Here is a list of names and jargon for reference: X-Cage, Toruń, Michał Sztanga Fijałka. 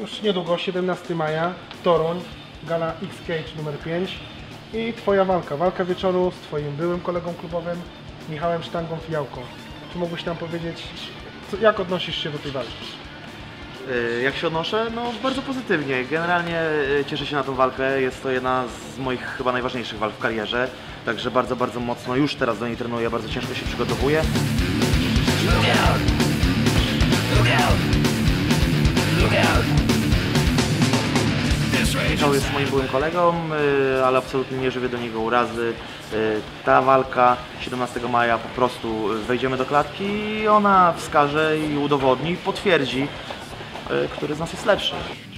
już niedługo, 17 maja, Toruń, gala X-Cage numer 5 i Twoja walka, walka wieczoru z Twoim byłym kolegą klubowym Michałem Sztangą Fijałką. Czy mógłbyś nam powiedzieć, jak odnosisz się do tej walki? Jak się odnoszę? No bardzo pozytywnie. Generalnie cieszę się na tą walkę. Jest to jedna z moich chyba najważniejszych walk w karierze. Także bardzo, bardzo mocno już teraz do niej trenuję, bardzo ciężko się przygotowuję. Michał jest moim byłym kolegą, ale absolutnie nie żywię do niego urazy. Ta walka 17 maja po prostu wejdziemy do klatki i ona wskaże i udowodni, potwierdzi, który z nas jest lepszy.